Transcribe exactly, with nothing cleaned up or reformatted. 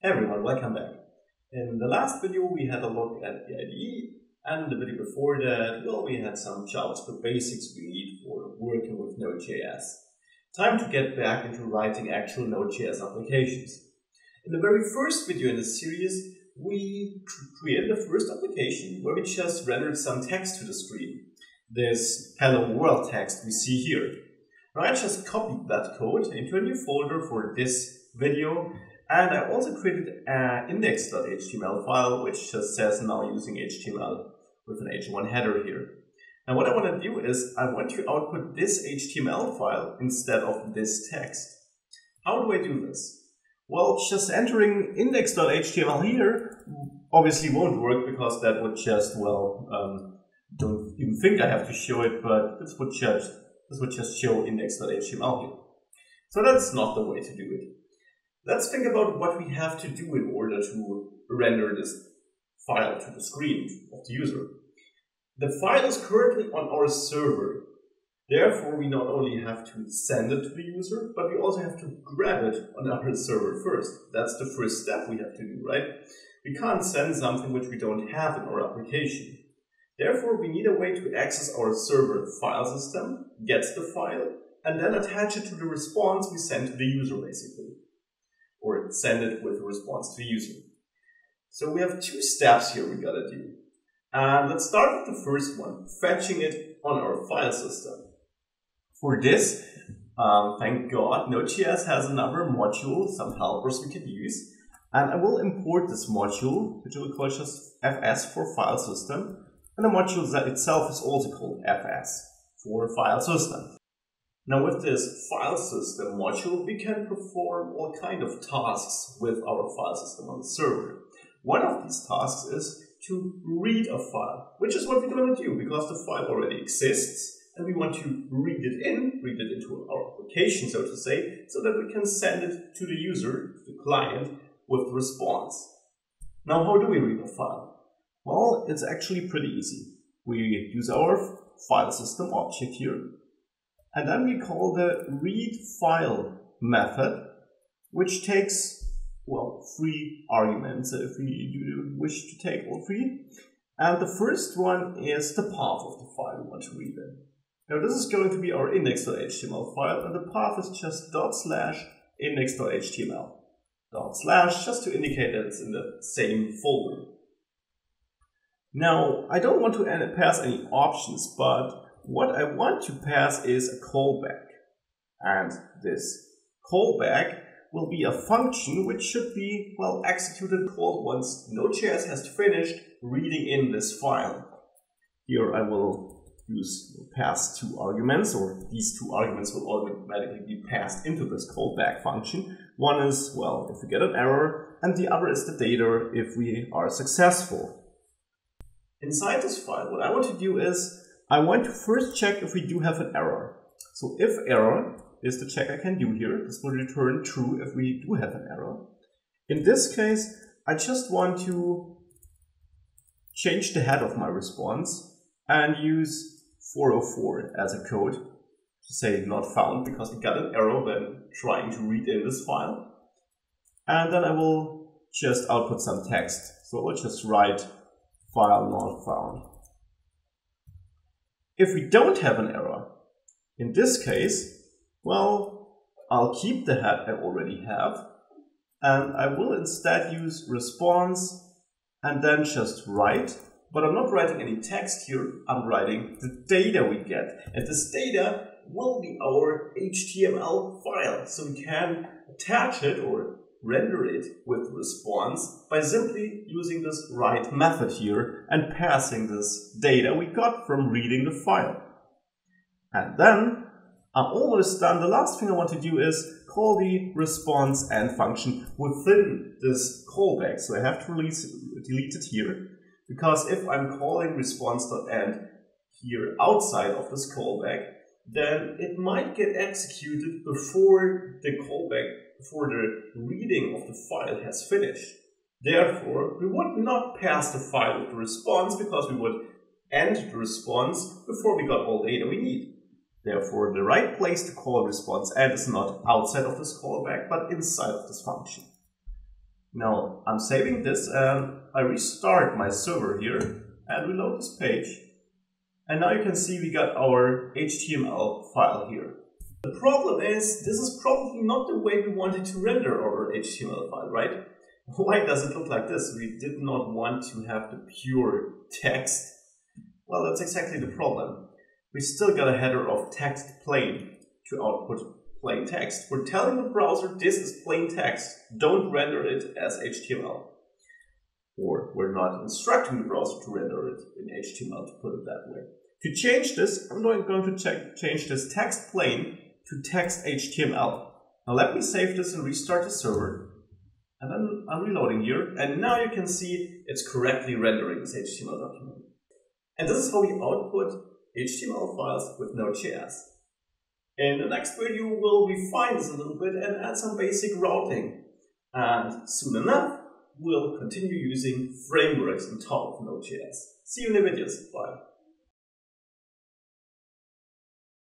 Hey everyone, welcome back. In the last video we had a look at the I D E, and the video before that, well, we had some JavaScript basics we need for working with Node.js. Time to get back into writing actual Node.js applications. In the very first video in this series, we created the first application where we just rendered some text to the screen. This hello world text we see here. Now I just copied that code into a new folder for this video. And I also created an index.html file which just says now using H T M L with an H one header here. Now what I want to do is I want to output this H T M L file instead of this text. How do I do this? Well, just entering index.html here obviously won't work because that would just, well, um, don't even think I have to show it, but this would just, this would just show index.html here. So that's not the way to do it. Let's think about what we have to do in order to render this file to the screen of the user. The file is currently on our server. Therefore, we not only have to send it to the user, but we also have to grab it on our server first. That's the first step we have to do, right? We can't send something which we don't have in our application. Therefore, we need a way to access our server file system, gets the file, and then attach it to the response we send to the user, basically. Or send it with a response to the user. So we have two steps here we gotta do. And let's start with the first one, fetching it on our file system. For this, um, thank God, Node.js has another module, some helpers we can use. And I will import this module, which will call just F S for file system. And the module that itself is also called F S for file system. Now with this file system module, we can perform all kinds of tasks with our file system on the server. One of these tasks is to read a file, which is what we're going to do because the file already exists and we want to read it in, read it into our application, so to say, so that we can send it to the user, to the client, with the response. Now how do we read a file? Well, it's actually pretty easy. We use our file system object here. And then we call the read file method, which takes, well, three arguments if we wish to take all three. And the first one is the path of the file we want to read in. Now this is going to be our index.html file, and the path is just dot slash index.html. Dot slash just to indicate that it's in the same folder. Now I don't want to pass any options, but what I want to pass is a callback, and this callback will be a function which should be, well, executed called once Node.js has finished reading in this file. Here I will use pass two arguments, or these two arguments will automatically be passed into this callback function. One is, well, if we get an error, and the other is the data if we are successful. Inside this file, what I want to do is I want to first check if we do have an error. So if error is the check I can do here, this will return true if we do have an error. In this case, I just want to change the head of my response and use four oh four as a code to say not found because we got an error when trying to read in this file. And then I will just output some text. So I will just write file not found. If we don't have an error, in this case, well, I'll keep the head I already have, and I will instead use response and then just write, but I'm not writing any text here, I'm writing the data we get, and this data will be our H T M L file, so we can attach it or render it with response by simply using this write method here and passing this data we got from reading the file. And then I'm almost done. The last thing I want to do is call the response and function within this callback. So I have to release, delete it here because if I'm calling response.end here outside of this callback, then it might get executed before the callback, before the reading of the file has finished. Therefore, we would not pass the file with the response because we would end the response before we got all data we need. Therefore, the right place to call response end is not outside of this callback, but inside of this function. Now I'm saving this and I restart my server here and reload this page. And now you can see we got our H T M L file here. The problem is, this is probably not the way we wanted to render our H T M L file, right? Why does it look like this? We did not want to have the pure text. Well, that's exactly the problem. We still got a header of text plain to output plain text. We're telling the browser this is plain text, don't render it as H T M L. Or we're not instructing the browser to render it in H T M L, to put it that way. To change this, I'm going to check, change this text plain to text H T M L. Now let me save this and restart the server. And then I'm reloading here, and now you can see it's correctly rendering this H T M L document. And this is how we output H T M L files with Node.js. In the next video, we'll refine this a little bit and add some basic routing. And soon enough, we'll continue using frameworks on top of Node.js. See you in the videos. Bye.